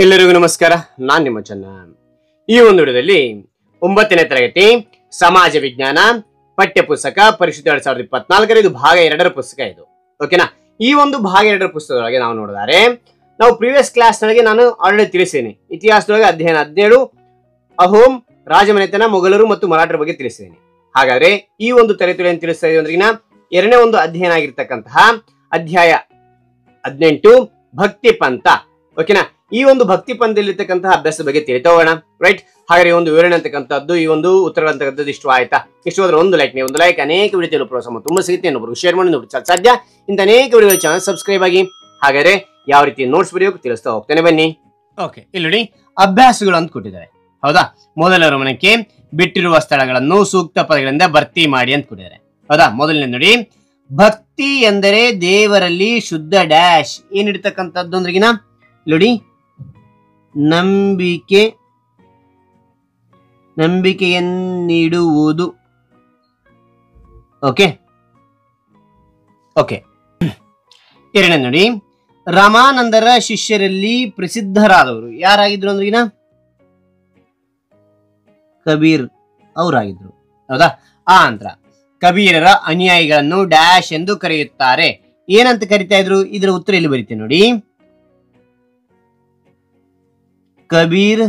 ಎಲ್ಲರಿಗೂ ನಮಸ್ಕಾರ। ನಾನು ನಿಮ್ಮ ಚನ್ನ। ಈ ಒಂದು ವಿಡಿಯೋದಲ್ಲಿ 9ನೇ ತರಗತಿ ಸಮಾಜ ವಿಜ್ಞಾನ ಪಠ್ಯಪುಸ್ತಕ ಪರಿಷತ್ 2024 ಇದು ಭಾಗ 2 ರ ಪುಸ್ತಕ ಇದು, ಓಕೆನಾ? ಈ ಒಂದು ಭಾಗ 2 ರ ಪುಸ್ತಕದೊಳಗೆ ನಾವು ನೋಡಿದರೆ, ನಾವು ಪ್ರೀವಿಯಸ್ ಕ್ಲಾಸ್ ನಲ್ಲಿ ನಾನು ಆಲ್ರೆಡಿ ತಿಳಿಸಿದ್ದೀನಿ, ಇತಿಹಾಸದೊಳಗೆ ಅಧ್ಯಯನ 17 ಅಹೋಮ್ ರಾಜಮನೆತನ ಮೊಘಲರು ಮತ್ತು ಮರಾಠರ ಬಗ್ಗೆ ತಿಳಿಸಿದ್ದೀನಿ। ಹಾಗಾದ್ರೆ ಈ ಒಂದು ತರಗತಿಯಲ್ಲಿ ಏನು ತಿಳಿಸ್ತಾ ಇದೀವಿ ಅಂದ್ರೆಗಿನ ಎರಡನೇ ಒಂದು ಅಧ್ಯಯನ ಆಗಿರತಕ್ಕಂತಹ ಅಧ್ಯಾಯ 18 ಭಕ್ತಿ ಪಂಥ, ಓಕೆನಾ? ಈ ಒಂದು ಭಕ್ತಿ ಪಂಥದಲ್ಲಿರ್ತಕ್ಕಂತಹ ಅಭ್ಯಾಸದ ಬಗ್ಗೆ ತಿಳಿತಾ ಹೋಗೋಣ, ರೈಟ್? ಹಾಗಾದ್ರೆ ಈ ಒಂದು ವಿವರಣೆ ಅಂತಕ್ಕಂಥದ್ದು, ಈ ಒಂದು ಉತ್ತರಗಳಂತಕ್ಕಂಥದ್ದು ಇಷ್ಟು ಆಯ್ತಾ? ಇಷ್ಟು ಹೋದ್ರೆ ಒಂದು ಲೈಕ್ ಅನೇಕ ವಿಡಿಯೋ ತಿಳಿಯಲು ಪ್ರೋತ್ಸಾಹ ತುಂಬಾ ಸಿಗುತ್ತೆ, ಇನ್ನೊಬ್ಬರು ಶೇರ್ ಮಾಡಿ ನೋಡಿ ಸಾಧ್ಯ ಇಂತ ಅನೇಕ ವಿಡಿಯೋ ಚಾನಲ್ ಸಬ್ಸ್ಕ್ರೈಬ್ ಆಗಿ। ಹಾಗಾದ್ರೆ ಯಾವ ರೀತಿ ನೋಟ್ಸ್ ವಿಡಿಯೋ ತಿಳಿಸ್ತಾ ಹೋಗ್ತೇನೆ, ಬನ್ನಿ। ಓಕೆ, ಇಲ್ಲಿ ನೋಡಿ ಅಭ್ಯಾಸಗಳು ಅಂತ ಕೊಟ್ಟಿದ್ದಾರೆ, ಹೌದಾ? ಮೊದಲ ಗಮನಕ್ಕೆ ಬಿಟ್ಟಿರುವ ಸ್ಥಳಗಳನ್ನು ಸೂಕ್ತ ಪದಗಳಿಂದ ಭರ್ತಿ ಮಾಡಿ ಅಂತ ಕೊಟ್ಟಿದ್ದಾರೆ, ಹೌದಾ? ಮೊದಲನೇ ನೋಡಿ, ಭಕ್ತಿ ಎಂದರೆ ದೇವರಲ್ಲಿ ಶುದ್ಧ ಡ್ಯಾಶ್ ಏನಿರ್ತಕ್ಕಂಥದ್ದು ಅಂದ್ರೆಗಿನ ನೋಡಿ, ನಂಬಿಕೆಯನ್ನಿಡುವುದು, ಓಕೆ ಓಕೆ ಎರಡನೇ ನೋಡಿ, ರಾಮಾನಂದರ ಶಿಷ್ಯರಲ್ಲಿ ಪ್ರಸಿದ್ಧರಾದವರು ಯಾರಾಗಿದ್ರು ಅಂದ್ರೆಗಿನ ಕಬೀರ್ ಅವರಾಗಿದ್ರು, ಹೌದಾ? ಆಂತ್ರ ಕಬೀರರ ಅನುಯಾಯಿಗಳನ್ನು ಡ್ಯಾಶ್ ಎಂದು ಕರೆಯುತ್ತಾರೆ, ಏನಂತ ಕರಿತಾ ಇದ್ರು? ಇದರ ಉತ್ತರ ಇಲ್ಲಿ ಬರೀತೇನೆ ನೋಡಿ, ಕಬೀರ್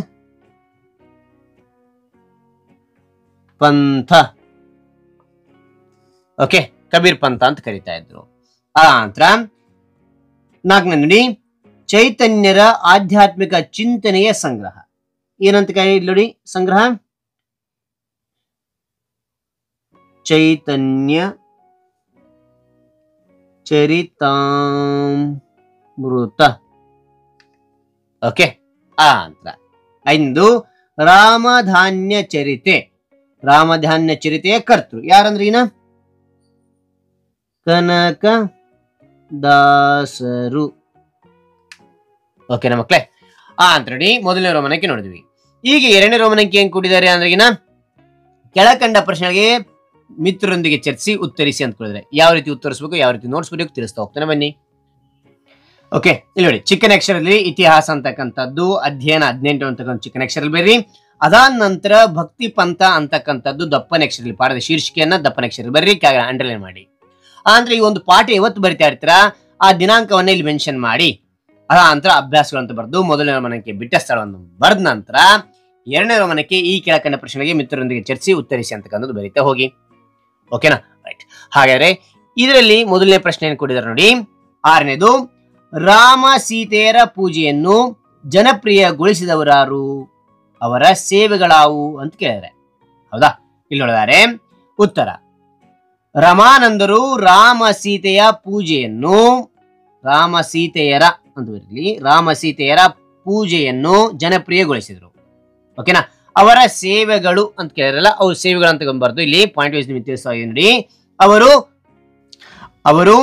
ಪಂಥ, ಓಕೆ, ಕಬೀರ್ ಪಂಥ ಅಂತ ಕರಿತಾ ಇದ್ರು। ಆನಂತರ ನಾಲ್ಕನೇ ನೋಡಿ, ಚೈತನ್ಯರ ಆಧ್ಯಾತ್ಮಿಕ ಚಿಂತನೆಯ ಸಂಗ್ರಹ, ಏನಂತ ಕರೀತಾರೆ ನೋಡಿ ಸಂಗ್ರಹ? ಚೈತನ್ಯ ಚರಿತಾಮೃತ, ಓಕೆ ಆನಂತರ ಐದು ರಾಮಧಾನ್ಯ ಚರಿತೆ, ರಾಮಧಾನ್ಯ ಚರಿತೆಯ ಕರ್ತೃ ಯಾರಂದ್ರೆ ಇನ್ನ ಕನಕ ದಾಸರು, ಓಕೆ ನಮ್ಮ ಮಕ್ಕಳೇ? ಆನಂತರ ನೋಡಿ, ಮೊದಲನೇ ರೋಮನಕ್ಕೆ ನೋಡಿದ್ವಿ, ಈಗ ಎರಡನೇ ರೋಮನಕ್ಕೆ ಏನ್ ಕೊಟ್ಟಿದ್ದಾರೆ ಅಂದ್ರೆಗಿನ ಕೆಳಕಂಡ ಪ್ರಶ್ನೆಗೆ ಮಿತ್ರರೊಂದಿಗೆ ಚರ್ಚಿಸಿ ಉತ್ತರಿಸಿ ಅಂತ ಕೊಟ್ಟಿದ್ದಾರೆ, ಯಾವ ರೀತಿ ಉತ್ತರಿಸಬೇಕು, ಯಾವ ರೀತಿ ನೋಟ್ಸ್ ಬರೆಯೋಕೆ ತಿಳಿಸ್ತಾ ಹೋಗ್ತಾನೆ, ಬನ್ನಿ। ಓಕೆ, ಇಲ್ಲಿ ನೋಡಿ ಚಿಕ್ಕನ ಅಕ್ಷರದಲ್ಲಿ ಇತಿಹಾಸ ಅಂತಕ್ಕಂಥದ್ದು ಅಧ್ಯಯನ 18 ಅಂತಕ್ಕಂಥ ಚಿಕ್ಕನ ಅಕ್ಷರಲ್ಲಿ ಬೇರಿ, ಅದಾದ ನಂತರ ಭಕ್ತಿ ಪಂಥ ಅಂತಕ್ಕಂಥದ್ದು ದಪ್ಪನ ಅಕ್ಷರದಲ್ಲಿ ಪಾಠದ ಶೀರ್ಷಿಕೆಯನ್ನ ದಪ್ಪನ ಅಕ್ಷರದಲ್ಲಿ ಬರ್ರಿ, ಕೆಳಗಡೆ ಅಂಡರ್ಲೈನ್ ಮಾಡಿ। ಅಂದ್ರೆ ಈ ಒಂದು ಪಾಠ ಯಾವತ್ತು ಬರಿತಾ ಇರ್ತೀರಾ ಆ ದಿನಾಂಕವನ್ನ ಇಲ್ಲಿ ಮೆನ್ಷನ್ ಮಾಡಿ, ಅದ ನಂತರ ಅಭ್ಯಾಸಗಳಂತ ಬರೆದು ಮೊದಲನೇ ರೋಮನಕ್ಕೆ ಬಿಟ್ಟ ಸ್ಥಳವನ್ನು ಬರೆದ ನಂತರ ಎರಡನೇ ರೋಮನಕ್ಕೆ ಈ ಕೆಳಕಂಡ ಪ್ರಶ್ನೆಗೆ ಮಿತ್ರರೊಂದಿಗೆ ಚರ್ಚಿಸಿ ಉತ್ತರಿಸಿ ಅಂತಕ್ಕಂಥದ್ದು ಬರಿತಾ ಹೋಗಿ, ಓಕೆನಾ, ರೈಟ್? ಹಾಗಾದ್ರೆ ಇದರಲ್ಲಿ ಮೊದಲನೇ ಪ್ರಶ್ನೆ ಏನು ಕೊಟ್ಟಿದ್ದಾರೆ ನೋಡಿ, 6ನೇದು ರಾಮ ಸೀತೆಯರ ಪೂಜೆಯನ್ನು ಜನಪ್ರಿಯಗೊಳಿಸಿದವರಾರು, ಅವರ ಸೇವೆಗಳಾವು ಅಂತ ಕೇಳಿದರೆ, ಹೌದಾ? ಇಲ್ಲಿ ನೋಡಿದರೆ ಉತ್ತರ, ರಾಮಾನಂದರು ರಾಮ ಸೀತೆಯ ಪೂಜೆಯನ್ನು ರಾಮ ಸೀತೆಯರ ಪೂಜೆಯನ್ನು ಜನಪ್ರಿಯಗೊಳಿಸಿದರು, ಓಕೆನಾ? ಅವರ ಸೇವೆಗಳು ಅಂತ ಕೇಳಿದ್ರಲ್ಲ, ಅವ್ರ ಸೇವೆಗಳು ಅಂತಕೊಂಡ್ಬಾರ್ದು, ಇಲ್ಲಿ ಪಾಯಿಂಟ್ ವೈಸ್ ನಿಮಗೆ ತಿಳಿಸ್ತಾಯಿದೆ ನೋಡಿ, ಅವರು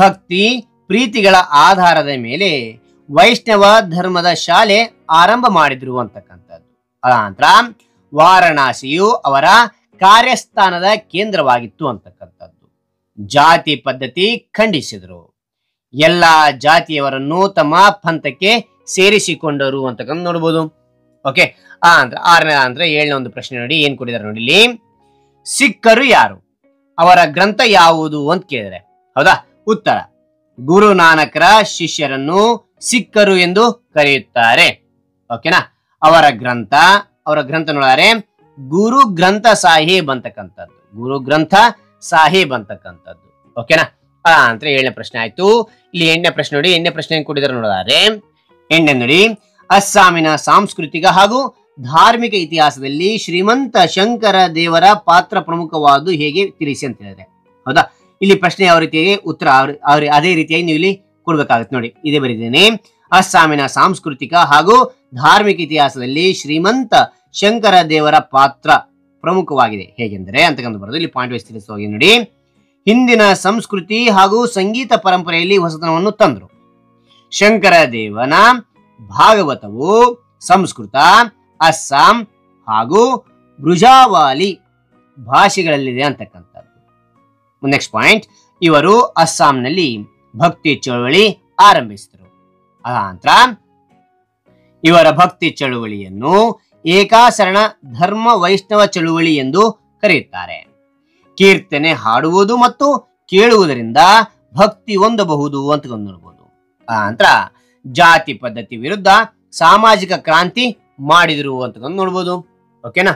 ಭಕ್ತಿ ಪ್ರೀತಿಗಳ ಆಧಾರದ ಮೇಲೆ ವೈಷ್ಣವ ಧರ್ಮದ ಶಾಲೆ ಆರಂಭ ಮಾಡಿದ್ರು ಅಂತಕ್ಕಂಥದ್ದು। ಅನಂತರ ವಾರಣಾಸಿಯು ಅವರ ಕಾರ್ಯಸ್ಥಾನದ ಕೇಂದ್ರವಾಗಿತ್ತು ಅಂತಕ್ಕಂಥದ್ದು। ಜಾತಿ ಪದ್ಧತಿ ಖಂಡಿಸಿದರು, ಎಲ್ಲ ಜಾತಿಯವರನ್ನು ತಮ್ಮ ಪಂಥಕ್ಕೆ ಸೇರಿಸಿಕೊಂಡರು ಅಂತಕ್ಕಂಥ ನೋಡ್ಬೋದು, ಓಕೆ? ಆನಂತರ 7ನೇ ಒಂದು ಪ್ರಶ್ನೆ ನೋಡಿ, ಏನ್ ಕೊಟ್ಟಿದ್ದಾರೆ ನೋಡಿ ಇಲ್ಲಿ, ಸಿಖ್ಖರು ಯಾರು, ಅವರ ಗ್ರಂಥ ಯಾವುದು ಅಂತ ಕೇಳಿದರೆ, ಹೌದಾ? ಉತ್ತರ, ಗುರು ನಾನಕರ ಶಿಷ್ಯರನ್ನು ಸಿಖ್ಖರು ಎಂದು ಕರೆಯುತ್ತಾರೆ, ಓಕೆನಾ? ಅವರ ಗ್ರಂಥ ನೋಡಿದರೆ ಗುರು ಗ್ರಂಥ ಸಾಹೇಬ್ ಅಂತಕ್ಕಂಥದ್ದು, ಓಕೆನಾ? ಅಂತ 7ನೇ ಪ್ರಶ್ನೆ ಆಯ್ತು। ಇಲ್ಲಿ 8ನೇ ಪ್ರಶ್ನೆ ನೋಡಿ, 8ನೇ ಪ್ರಶ್ನೆ ಏನ್ ಕೊಟ್ಟಿದ್ದಾರೆ ನೋಡಿದರೆ, 8ನೇ ನೋಡಿ, ಅಸ್ಸಾಮಿನ ಸಾಂಸ್ಕೃತಿಕ ಹಾಗೂ ಧಾರ್ಮಿಕ ಇತಿಹಾಸದಲ್ಲಿ ಶ್ರೀಮಂತ ಶಂಕರ ದೇವರ ಪಾತ್ರ ಪ್ರಮುಖವಾದು ಹೇಗೆ ತಿಳಿಸಿ ಅಂತ ಹೇಳಿದ್ರೆ, ಹೌದಾ? ಇಲ್ಲಿ ಪ್ರಶ್ನೆ ಯಾವ ರೀತಿಯಾಗಿ ಉತ್ತರ ಅದೇ ರೀತಿಯಾಗಿ ನೀವು ಇಲ್ಲಿ ಕೊಡ್ಬೇಕಾಗತ್ತೆ ನೋಡಿ, ಇದೇ ಬರೀತೇನೆ, ಅಸ್ಸಾಮಿನ ಸಾಂಸ್ಕೃತಿಕ ಹಾಗೂ ಧಾರ್ಮಿಕ ಇತಿಹಾಸದಲ್ಲಿ ಶ್ರೀಮಂತ ಶಂಕರ ದೇವರ ಪಾತ್ರ ಪ್ರಮುಖವಾಗಿದೆ ಹೇಗೆಂದರೆ ಅಂತಕ್ಕಂಥ ಬರೋದು, ಇಲ್ಲಿ ಪಾಯಿಂಟ್ ವೈಸ್ ತಿಳಿಸಿ ಹೋಗಿ ನೋಡಿ, ಹಿಂದಿನ ಸಂಸ್ಕೃತಿ ಹಾಗೂ ಸಂಗೀತ ಪರಂಪರೆಯಲ್ಲಿ ಹೊಸತನವನ್ನು ತಂದರು, ಶಂಕರ ದೇವನ ಭಾಗವತವು ಸಂಸ್ಕೃತ ಅಸ್ಸಾಂ ಹಾಗೂ ಬ್ರುಜಾವಾಲಿ ಭಾಷೆಗಳಲ್ಲಿದೆ ಅಂತಕ್ಕಂಥದ್ದು। ನೆಕ್ಸ್ಟ್ ಪಾಯಿಂಟ್, ಇವರು ಅಸ್ಸಾಂನಲ್ಲಿ ಭಕ್ತಿ ಚಳವಳಿ ಆರಂಭಿಸಿದರು, ಅನಂತರ ಇವರ ಭಕ್ತಿ ಚಳುವಳಿಯನ್ನು ಏಕಾಸರಣ ಧರ್ಮ ವೈಷ್ಣವ ಚಳುವಳಿ ಎಂದು ಕರೆಯುತ್ತಾರೆ. ಕೀರ್ತನೆ ಹಾಡುವುದು ಮತ್ತು ಕೇಳುವುದರಿಂದ ಭಕ್ತಿ ಹೊಂದಬಹುದು ಅಂತ ನೋಡಬಹುದು. ಆ ನಂತರ ಜಾತಿ ಪದ್ಧತಿ ವಿರುದ್ಧ ಸಾಮಾಜಿಕ ಕ್ರಾಂತಿ ಮಾಡಿದರು ಅಂತ ನೋಡಬಹುದು. ಓಕೆನಾ.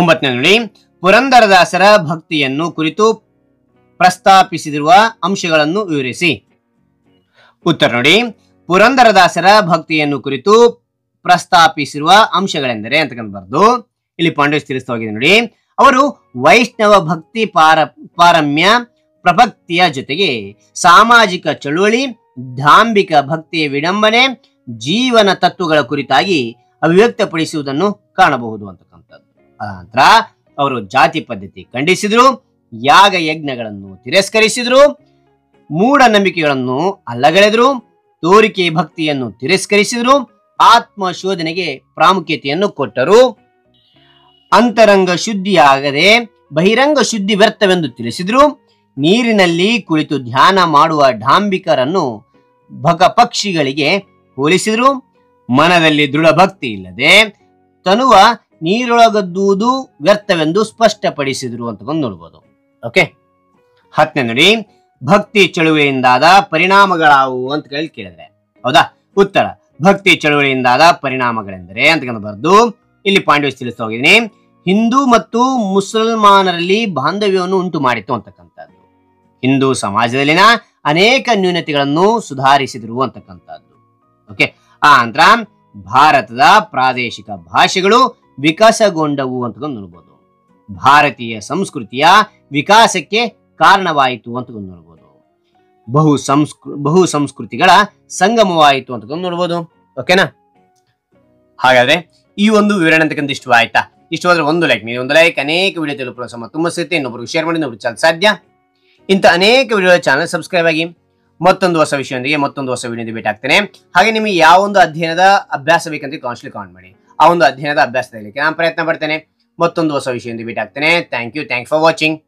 9ನೇ ನೋಡಿ, ಪುರಂದರದಾಸರ ಭಕ್ತಿಯನ್ನು ಕುರಿತು ಪ್ರಸ್ತಾಪಿಸಿರುವ ಅಂಶಗಳನ್ನು ವಿವರಿಸಿ. ಉತ್ತರ ನೋಡಿ, ಪುರಂದರದಾಸರ ಭಕ್ತಿಯನ್ನು ಕುರಿತು ಪ್ರಸ್ತಾಪಿಸಿರುವ ಅಂಶಗಳೆಂದರೆ ಅಂತಕಂತ ಬರ್ದು ಇಲ್ಲಿ ಪಾಂಡೇಶ್ ತಿಳಿಸ್ತಾ ಹೋಗಿದೆ ನೋಡಿ. ಅವರು ವೈಷ್ಣವ ಭಕ್ತಿ ಪಾರಮ್ಯ ಪ್ರಭಕ್ತಿಯ ಜೊತೆಗೆ ಸಾಮಾಜಿಕ ಚಳುವಳಿ, ಧಾಂಬಿಕ ಭಕ್ತಿಯ ವಿಡಂಬನೆ, ಜೀವನ ತತ್ವಗಳ ಕುರಿತಾಗಿ ಅಭಿವ್ಯಕ್ತಪಡಿಸುವುದನ್ನು ಕಾಣಬಹುದು ಅಂತಕ್ಕಂಥದ್ದು. ನಂತರ ಅವರು ಜಾತಿ ಪದ್ಧತಿ ಖಂಡಿಸಿದ್ರು, ಯಾಗ ಯಜ್ಞಗಳನ್ನು ತಿರಸ್ಕರಿಸಿದ್ರು, ಮೂಢನಂಬಿಕೆಗಳನ್ನು ಅಲ್ಲಗಳೆದ್ರು, ತೋರಿಕೆ ಭಕ್ತಿಯನ್ನು ತಿರಸ್ಕರಿಸಿದ್ರು, ಆತ್ಮ ಶೋಧನೆಗೆ ಪ್ರಾಮುಖ್ಯತೆಯನ್ನು ಕೊಟ್ಟರು, ಅಂತರಂಗ ಶುದ್ಧಿಯಾಗದೆ ಬಹಿರಂಗ ಶುದ್ಧಿ ವ್ಯರ್ಥವೆಂದು ತಿಳಿಸಿದ್ರು, ನೀರಿನಲ್ಲಿ ಕುಳಿತು ಧ್ಯಾನ ಮಾಡುವ ಡಾಂಬಿಕರನ್ನು ಭಗಪಕ್ಷಿಗಳಿಗೆ ಹೋಲಿಸಿದ್ರು, ಮನದಲ್ಲಿ ದೃಢ ಭಕ್ತಿ ಇಲ್ಲದೆ ತನುವ ನೀರೊಳಗದ್ದುವುದು ವ್ಯರ್ಥವೆಂದು ಸ್ಪಷ್ಟಪಡಿಸಿದ್ರು ಅಂತ ನೋಡ್ಬೋದು. ಓಕೆ. 10ನೇ ನೋಡಿ, ಭಕ್ತಿ ಚಳುವಳಿಯಿಂದಾದ ಪರಿಣಾಮಗಳಾವುವು ಅಂತ ಕೇಳಿದ್ರೆ ಹೌದಾ, ಉತ್ತರ ಭಕ್ತಿ ಚಳುವಳಿಯಿಂದಾದ ಪರಿಣಾಮಗಳೆಂದರೆ ಅಂತ ಬರ್ದು ಇಲ್ಲಿ ಪಾಂಡವ್ಸ್ ತಿಳಿಸ್ತಾ ಹೋಗಿದ್ದೀನಿ. ಹಿಂದೂ ಮತ್ತು ಮುಸಲ್ಮಾನರಲ್ಲಿ ಬಾಂಧವ್ಯವನ್ನು ಉಂಟು ಮಾಡಿತ್ತು ಅಂತಕ್ಕಂಥದ್ದು. ಹಿಂದೂ ಸಮಾಜದಲ್ಲಿನ ಅನೇಕ ನ್ಯೂನತೆಗಳನ್ನು ಸುಧಾರಿಸಿದರು ಅಂತಕ್ಕಂಥದ್ದು. ಓಕೆ. ಆ ನಂತರ ಭಾರತದ ಪ್ರಾದೇಶಿಕ ಭಾಷೆಗಳು ವಿಕಾಸಗೊಂಡವು ಅಂತ ನೋಡ್ಬೋದು. ಭಾರತೀಯ ಸಂಸ್ಕೃತಿಯ ವಿಕಾಸಕ್ಕೆ ಕಾರಣವಾಯಿತು ಅಂತ ನೋಡ್ಬೋದು. ಬಹು ಸಂಸ್ಕೃತಿಗಳ ಸಂಗಮವಾಯಿತು ಅಂತ ನೋಡ್ಬೋದು. ಓಕೆನಾ. ಹಾಗಾದ್ರೆ ಈ ಒಂದು ವಿವರಣೆ ಅಂತಕ್ಕಂಥ ಇಷ್ಟ ಆಯ್ತಾ? ಇಷ್ಟವಾದ್ರೆ ಒಂದು ಲೈಕ್, ನೀವು ಒಂದು ಲೈಕ್ ಅನೇಕ ವಿಡಿಯೋ ತಲುಪಲು ಪ್ರೋತ್ಸಾಹ ತುಂಬ ಸಿಗುತ್ತೆ. ಇನ್ನೊಬ್ಬರಿಗೆ ಶೇರ್ ಮಾಡಿ, ಇನ್ನೊಬ್ರು ಚಾನಲ್ ಸಾಧ್ಯ. ಇಂಥ ಅನೇಕ ವಿಡಿಯೋ ಚಾನಲ್ ಸಬ್ಸ್ಕ್ರೈಬ್ ಆಗಿ. ಮತ್ತೊಂದು ಹೊಸ ವಿಷಯದೊಂದಿಗೆ ಮತ್ತೊಂದು ಹೊಸ ವಿಡಿಯೋದ ಭೇಟಿ ಆಗ್ತೇನೆ. ಹಾಗೆ ನಿಮಗೆ ಯಾವ ಒಂದು ಅಧ್ಯಯನದ ಅಭ್ಯಾಸ ಬೇಕಂತ ಕಾನ್ಸ್ಟ್ಲಿ ಕಾಮೆಂಟ್ ಮಾಡಿ, ಆ ಒಂದು ಅಧ್ಯಯನದ ಅಭ್ಯಾಸದಲ್ಲಿ ನಾನು ಪ್ರಯತ್ನ ಪಡ್ತೇನೆ. ಮತ್ತೊಂದು ಹೊಸ ವಿಷಯದಿಂದ ಭೇಟಿ ಆಗ್ತೇನೆ. Thank you for watching.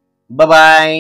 Bye.